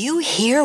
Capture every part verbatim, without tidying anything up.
you hear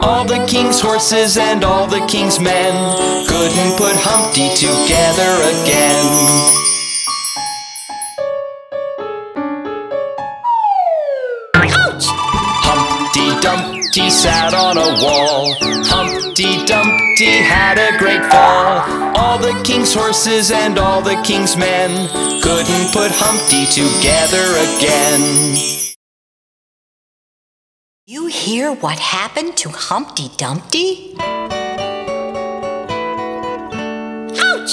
All the king's horses and all the king's men couldn't put Humpty together again. Humpty sat on a wall. Humpty Dumpty had a great fall. All the king's horses and all the king's men couldn't put Humpty together again. You hear what happened to Humpty Dumpty? Ouch!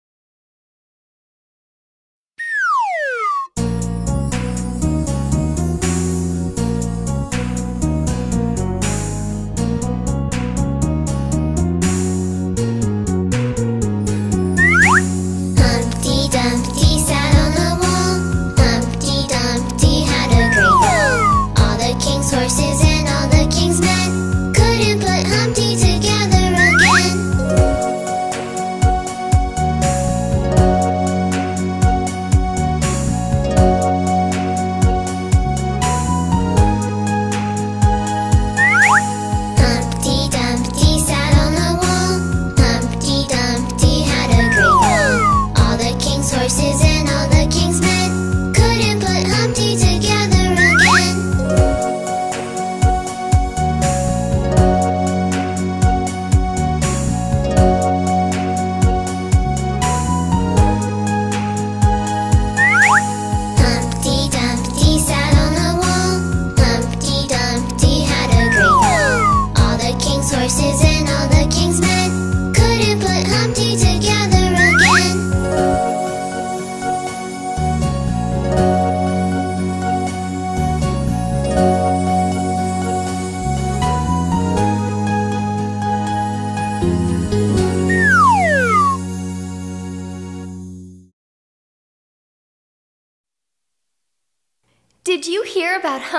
men couldn't put Humpty together again. Did you hear about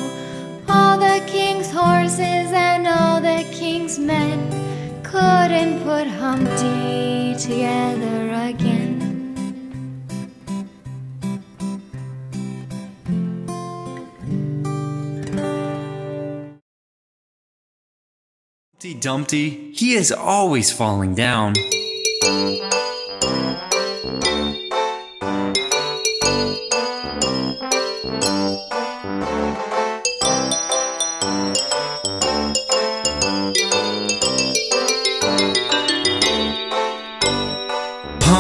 Horses and all the king's men couldn't put Humpty together again. Humpty Dumpty, he is always falling down.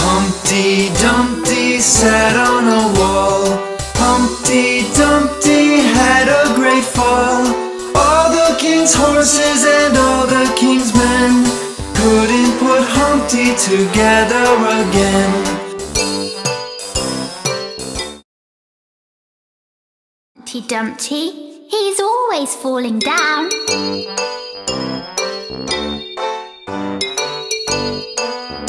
Humpty Dumpty sat on a wall. Humpty Dumpty had a great fall. All the king's horses and all the king's men couldn't put Humpty together again. Humpty Dumpty, he's always falling down. Humpty Dumpty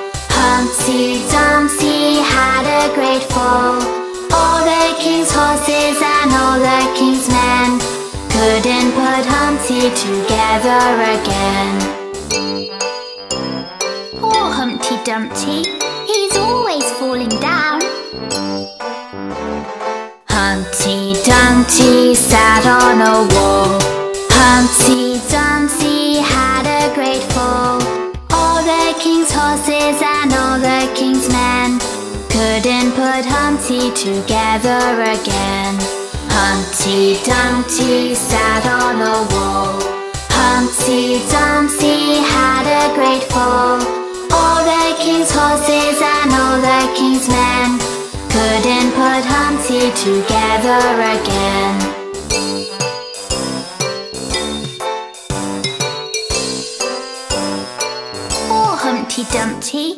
Humpty Dumpty had a great fall. All the king's horses and all the king's men couldn't put Humpty together again. Poor Humpty Dumpty, he's always falling down. Humpty Dumpty sat on a wall. Humpty Dumpty had a great fall. All the king's horses and all the king's men couldn't put Humpty together again. Humpty Dumpty sat on a wall. Humpty Dumpty had a great fall. All the king's horses and all the king's men couldn't put Humpty together again. Poor Humpty Dumpty.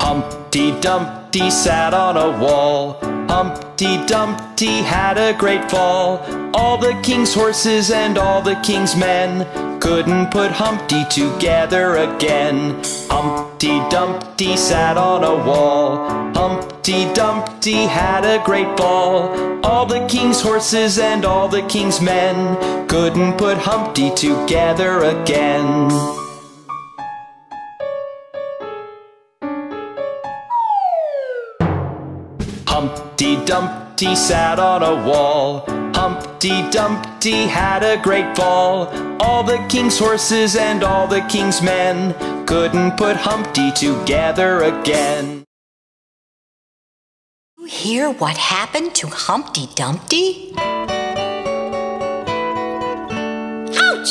Humpty Dumpty sat on a wall. Humpty Dumpty had a great fall. All the king's horses and all the king's men couldn't put Humpty together again. Humpty Dumpty sat on a wall. Humpty Dumpty had a great fall. All the king's horses and all the king's men couldn't put Humpty together again. Humpty Dumpty sat on a wall. Humpty Dumpty had a great fall. All the king's horses and all the king's men couldn't put Humpty together again. You hear what happened to Humpty Dumpty? Ouch!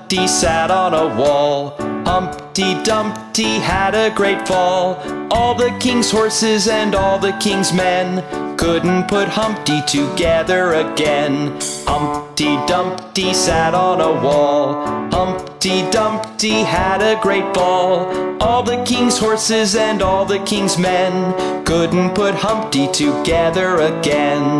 Humpty sat on a wall. Humpty Dumpty had a great fall. All the king's horses and all the king's men couldn't put Humpty together again. Humpty Dumpty sat on a wall. Humpty Dumpty had a great fall. All the king's horses and all the king's men couldn't put Humpty together again.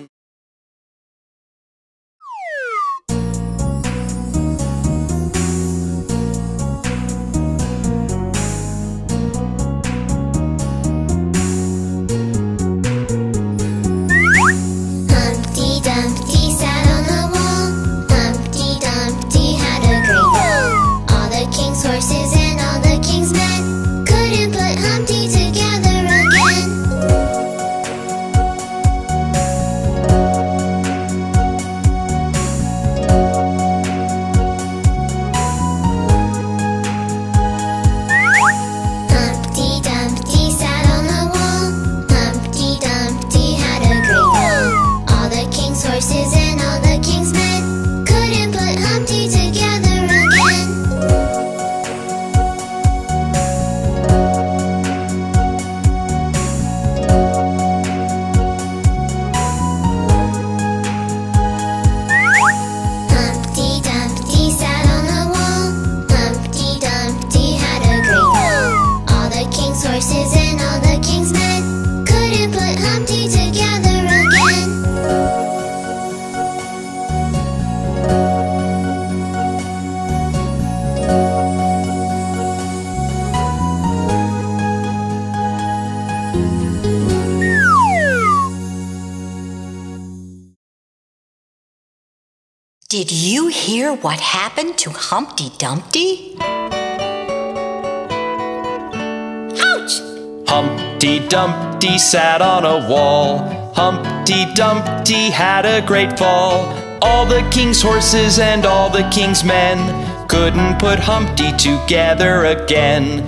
Horses and all the king's men couldn't put Humpty together again. Humpty Dumpty sat on the wall. Humpty Dumpty had a great fall. All the king's horses and all the king's men couldn't put Humpty together again.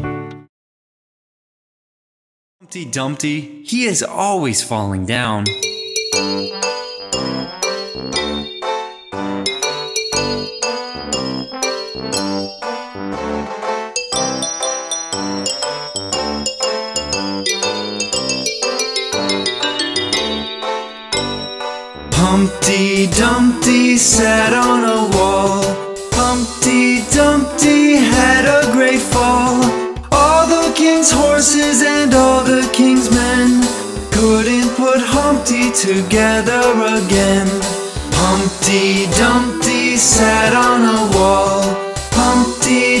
you hear what happened to Humpty Dumpty? Humpty Dumpty sat on a wall. Humpty Dumpty had a great fall. All the king's horses and all the king's men couldn't put Humpty together again. Humpty Dumpty sat on a wall. Humpty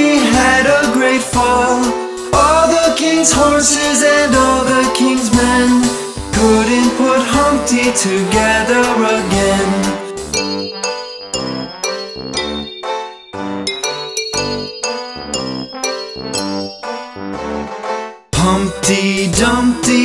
Dumpty had a great fall. All the king's horses and all the king's men couldn't put Humpty together again. Humpty Dumpty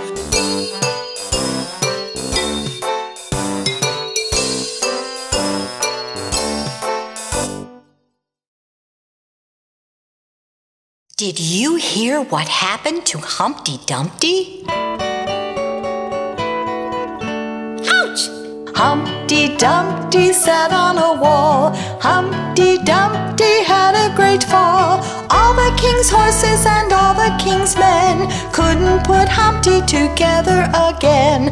Dumpty sat on a wall. Humpty Dumpty had a great fall. All the king's horses and all the king's men couldn't put Humpty together again. Did you hear what happened to Humpty Dumpty? Humpty Dumpty sat on a wall. Humpty Dumpty had a great fall. All the king's horses and all the king's men couldn't put Humpty together again.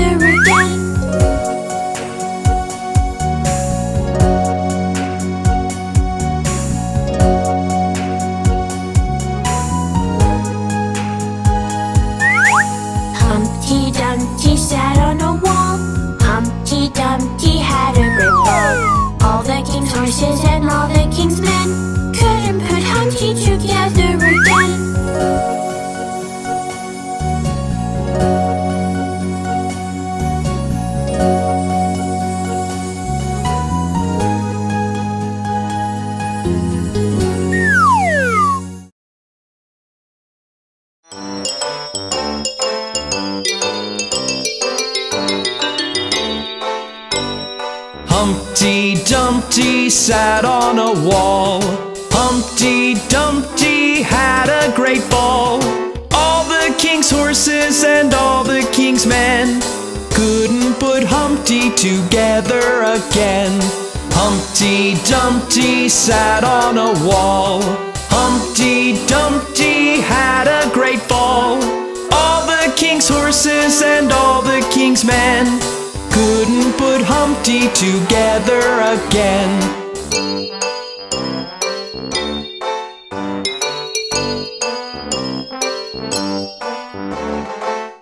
together again. Humpty Dumpty sat on a wall. Humpty Dumpty had a great fall. All the king's horses and all the king's men couldn't put Humpty together again.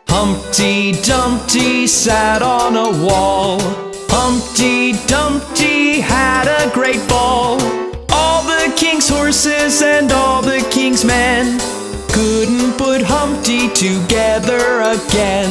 Humpty Dumpty sat on a wall. Humpty Dumpty had a great fall. All the king's horses and all the king's men couldn't put Humpty together again.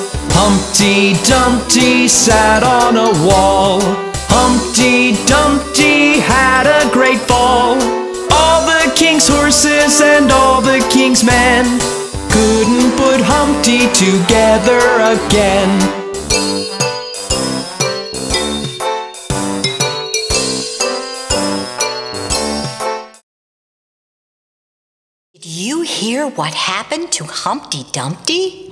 Humpty Dumpty sat on a wall. Humpty Dumpty had a great fall. All the king's horses and all the king's men couldn't put Humpty together again. Did you hear what happened to Humpty Dumpty?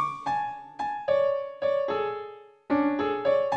Humpty Dumpty sat on a wall.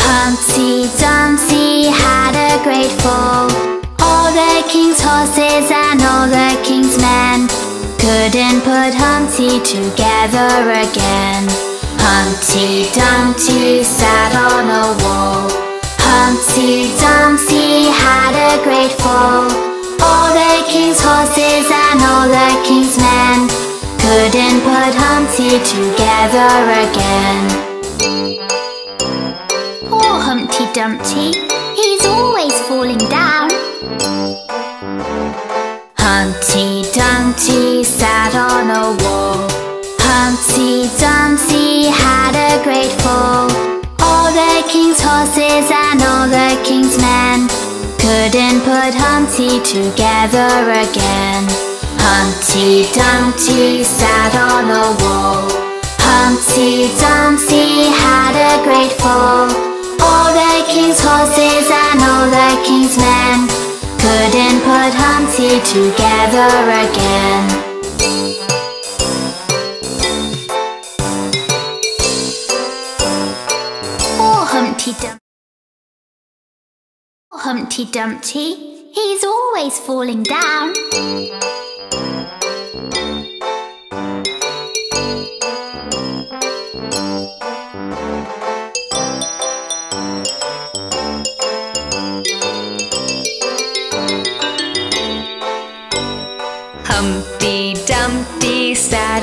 Humpty Dumpty had a great fall. All the king's horses and all the king's men couldn't put Humpty together again. Humpty Dumpty sat on a wall. Humpty Dumpty had a great fall. All the king's horses and all the king's men couldn't put Humpty together again. Humpty Dumpty sat on a wall. Humpty Dumpty had a great fall. All the king's horses and all the king's men couldn't put Humpty together again. Poor Humpty Dumpty, he's always falling down. Humpty Dumpty sat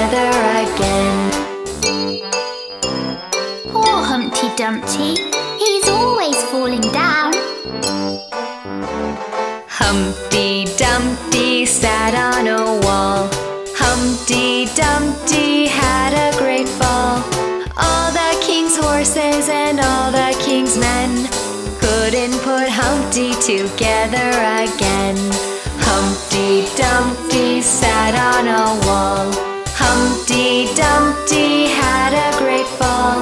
again. Poor Humpty Dumpty. Poor Humpty Dumpty, he's always falling down. Humpty Dumpty sat on a wall. Humpty Dumpty had a great fall. All the king's horses and all the king's men couldn't put Humpty together again. Humpty Dumpty sat on a wall. Humpty Dumpty had a great fall. All the king's horses and all the king's men couldn't put Humpty together again. Poor Humpty Dumpty, he's always falling down. Humpty Dumpty sat on a wall. Humpty Dumpty had a great fall. boys and all the king's men couldn't put Humpty together again. Humpty Dumpty sat on a wall. Humpty Dumpty had a great fall.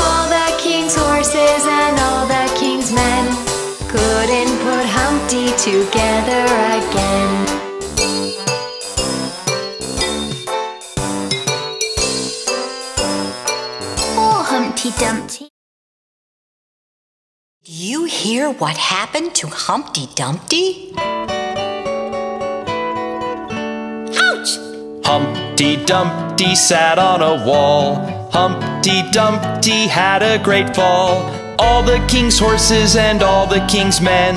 All the king's horses and all the king's men couldn't put Humpty together again. Humpty Dumpty. Did you hear what happened to Humpty Dumpty? Ouch! Humpty Dumpty sat on a wall. Humpty Dumpty had a great fall. All the king's horses and all the king's men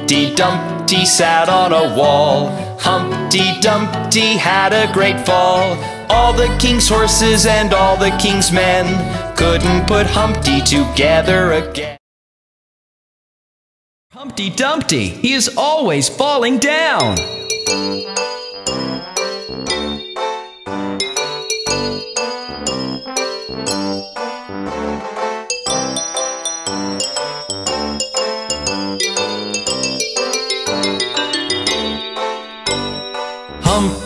Dumpty sat on a wall. Humpty Dumpty had a great fall. All the king's horses and all the king's men couldn't put Humpty together again. Humpty Dumpty, he is always falling down.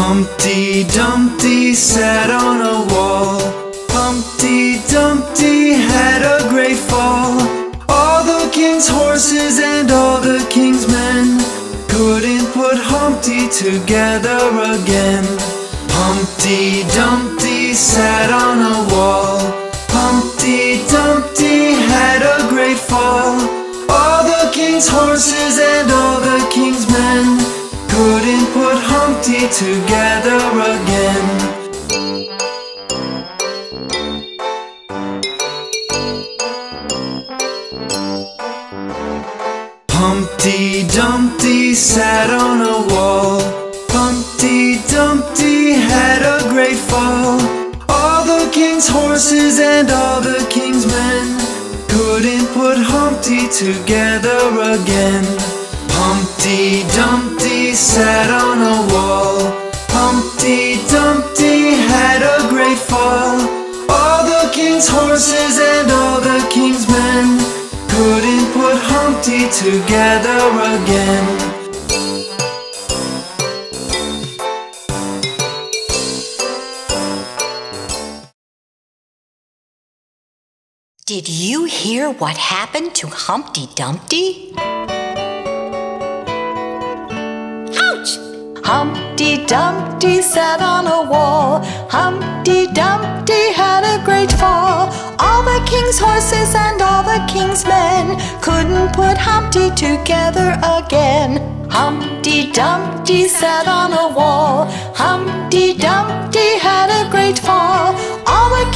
Humpty Dumpty sat on a wall. Humpty Dumpty had a great fall. All the king's horses and all the king's men couldn't put Humpty together again. Humpty Dumpty sat on a wall. Humpty Dumpty had a great fall. All the king's horses and all the king's men couldn't put Humpty together again. Humpty Dumpty sat on a wall. Humpty Dumpty had a great fall. All the king's horses and all the king's men couldn't put Humpty together again. Humpty Dumpty sat on a wall. Humpty Dumpty had a great fall. All the king's horses and all the king's men couldn't put Humpty together again. Did you hear what happened to Humpty Dumpty? Humpty Dumpty sat on a wall. Humpty Dumpty had a great fall. All the king's horses and all the king's men couldn't put Humpty together again. Humpty Dumpty sat on a wall. Humpty Dumpty had a great fall. All the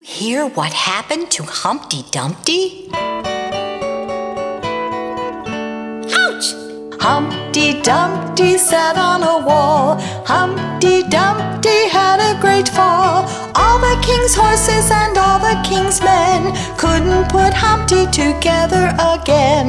Hear what happened to Humpty Dumpty? Ouch! Humpty Dumpty sat on a wall. Humpty Dumpty had a great fall. All the king's horses and all the king's men couldn't put Humpty together again.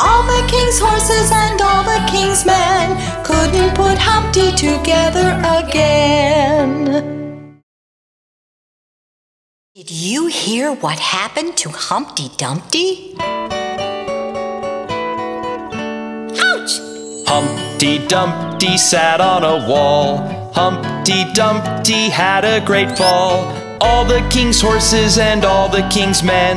All the king's horses and all the king's men couldn't put Humpty together again. Did you hear what happened to Humpty Dumpty? Ouch! Humpty Dumpty sat on a wall. Humpty Dumpty had a great fall. All the king's horses and all the king's men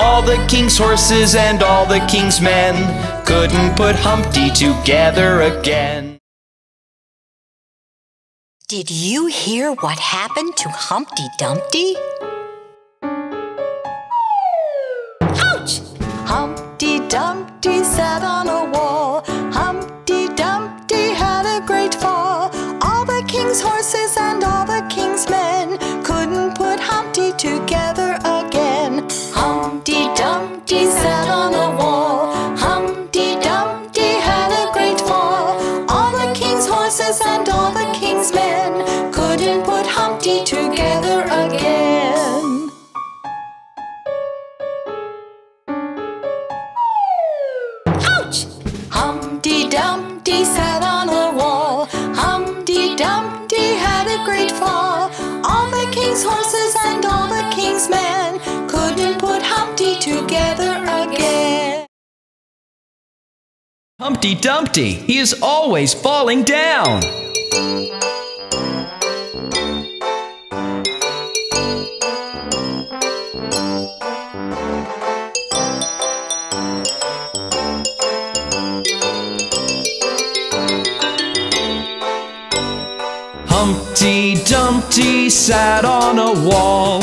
All the king's horses and all the king's men couldn't put Humpty together again. Did you hear what happened to Humpty Dumpty? Ouch! Humpty Dumpty sat on a wall. Humpty Dumpty had a great fall. All the king's horses and all the king's men couldn't put Humpty together again. Humpty Dumpty sat on a wall. Humpty Dumpty had a great fall. All the king's horses and all the king's men couldn't put Humpty together again. Ouch! Humpty Dumpty sat on a wall. Humpty Dumpty had a great fall. All the king's horses and all the king's men couldn't put Humpty together again. Humpty Dumpty, he is always falling down. Humpty Dumpty sat on a wall.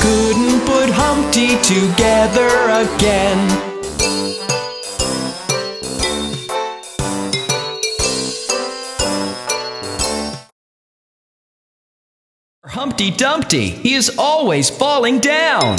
couldn't put Humpty together again. Humpty Dumpty, he is always falling down.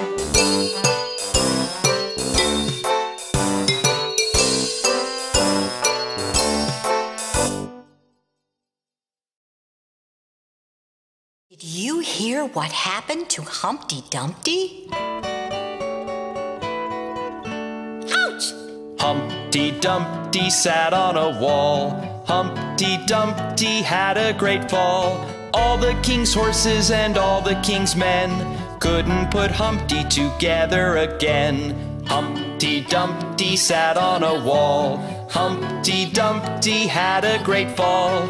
Did you hear what happened to Humpty Dumpty? Ouch! Humpty Dumpty sat on a wall. Humpty Dumpty had a great fall. All the king's horses and all the king's men couldn't put Humpty together again. Humpty Dumpty sat on a wall. Humpty Dumpty had a great fall.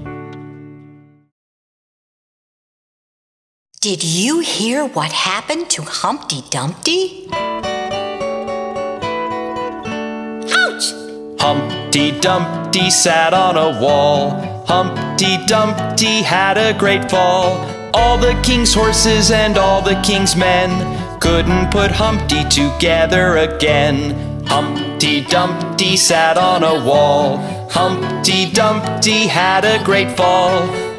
Did you hear what happened to Humpty Dumpty? Ouch! Humpty Dumpty sat on a wall. Humpty Dumpty had a great fall. All the king's horses and all the king's men couldn't put Humpty together again. Humpty Dumpty sat on a wall. Humpty Dumpty had a great fall.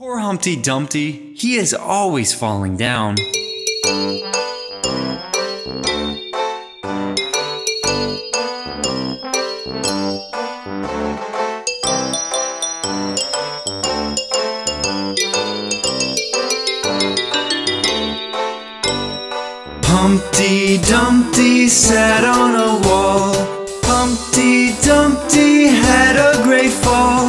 Poor Humpty Dumpty, he is always falling down. Humpty Dumpty sat on a wall. Humpty Dumpty had a great fall.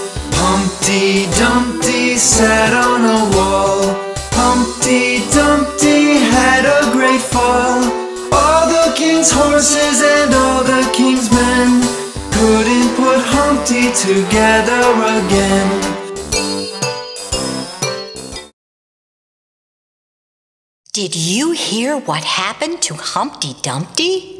Humpty Dumpty sat on a wall. Humpty Dumpty had a great fall. All the king's horses and all the king's men couldn't put Humpty together again. Did you hear what happened to Humpty Dumpty?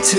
together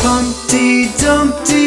Humpty Dumpty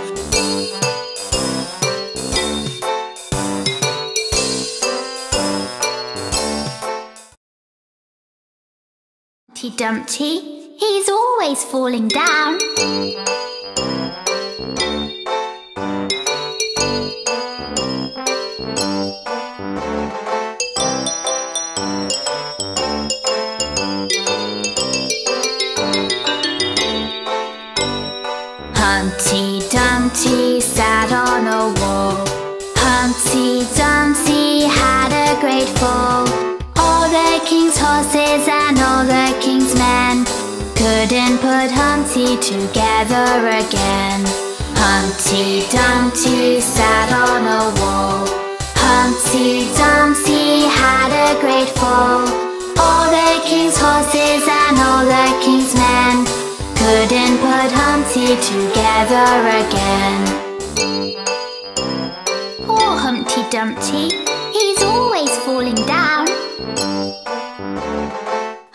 Humpty Dumpty, he's always falling down. Humpty Dumpty sat on a wall. Humpty Dumpty had a great fall. All the king's horses and all the king's men couldn't put Humpty together again. Humpty Dumpty sat on a wall. Humpty Dumpty had a great fall. All the king's horses and all the king's men couldn't put Humpty together again. Poor Humpty Dumpty, he's always falling down.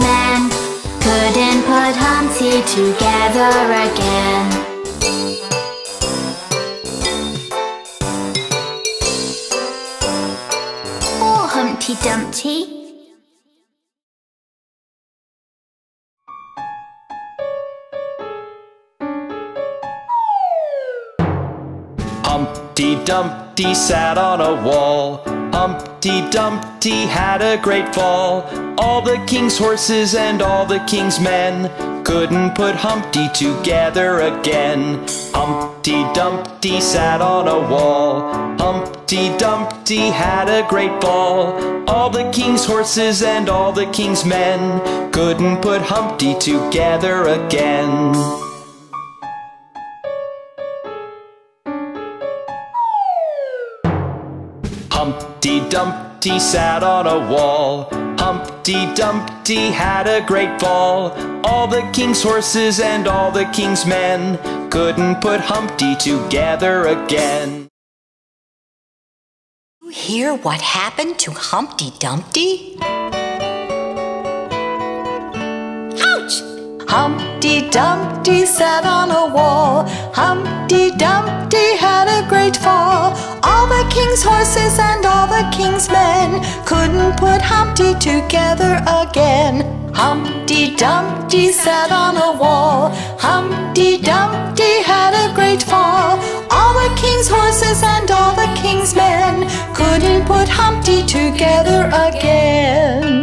men couldn't put Humpty together again. Poor Humpty Dumpty. Humpty Dumpty sat on a wall. Humpty Dumpty had a great fall. All the king's horses and all the king's men couldn't put Humpty together again. Humpty Dumpty sat on a wall. Humpty Dumpty had a great fall. All the king's horses and all the king's men couldn't put Humpty together again. Humpty Dumpty sat on a wall. Humpty Dumpty had a great fall. All the king's horses and all the king's men couldn't put Humpty together again. You hear what happened to Humpty Dumpty? Ouch! Humpty Dumpty sat on a wall. Humpty Dumpty had a great fall. All the king's horses and all the king's men couldn't put Humpty together again. Humpty Dumpty sat on a wall. Humpty Dumpty had a great fall. All the king's horses and all the king's men couldn't put Humpty together again.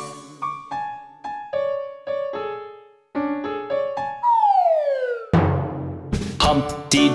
Humpty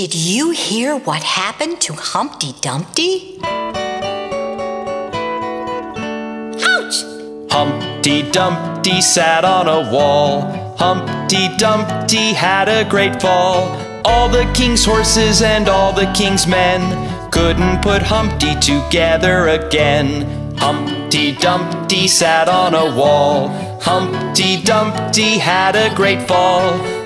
Did you hear what happened to Humpty Dumpty? Ouch! Humpty Dumpty sat on a wall. Humpty Dumpty had a great fall. All the king's horses and all the king's men couldn't put Humpty together again. Humpty Dumpty sat on a wall. Humpty Dumpty had a great fall.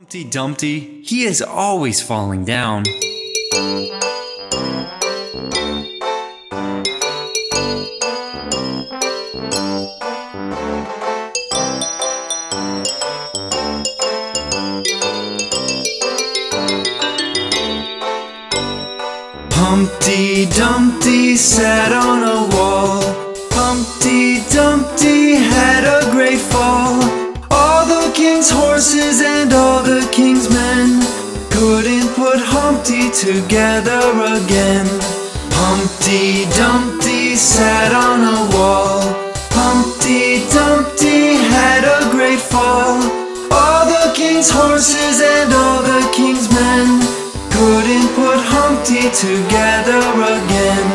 Humpty Dumpty, he is always falling down. Humpty Dumpty sat on a wall. Humpty Dumpty had a great fall. All the king's horses and all the king's men couldn't put Humpty together again. Humpty Dumpty sat on a wall. Humpty Dumpty had a great fall. All the king's horses and all the king's men couldn't put Humpty together again.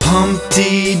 Humpty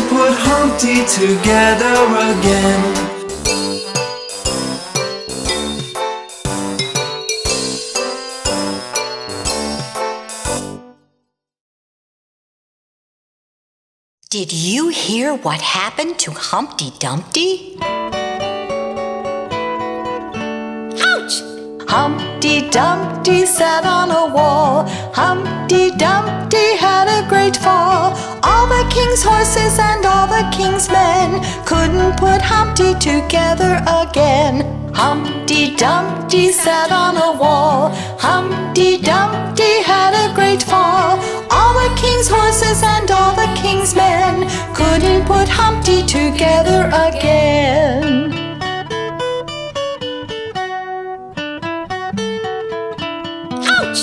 Humpty together again. Did you hear what happened to Humpty Dumpty? Ouch! Humpty Dumpty sat on a wall. Humpty Dumpty had a great fall. All the king's horses and all the king's men couldn't put Humpty together again. Humpty Dumpty sat on a wall. Humpty Dumpty had a great fall. All the king's horses and all the king's men couldn't put Humpty together again. Ouch!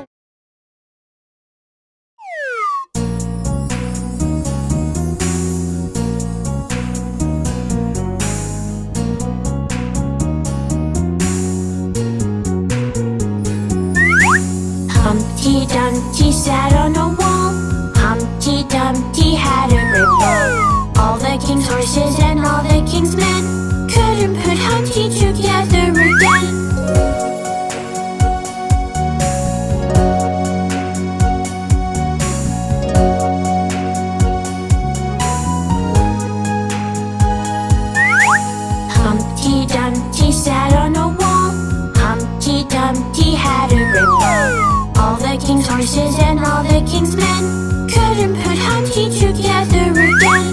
Humpty Dumpty sat on a wall. Humpty Dumpty had a great fall. All the king's horses and all the king's men couldn't put Humpty together again. Humpty Dumpty sat on a wall. Humpty Dumpty had a great fall. All the king's horses and all the king's men couldn't put Humpty together again.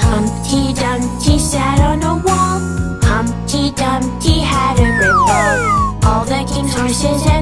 Humpty Dumpty sat on a wall. Humpty Dumpty had a great fall. All the king's horses and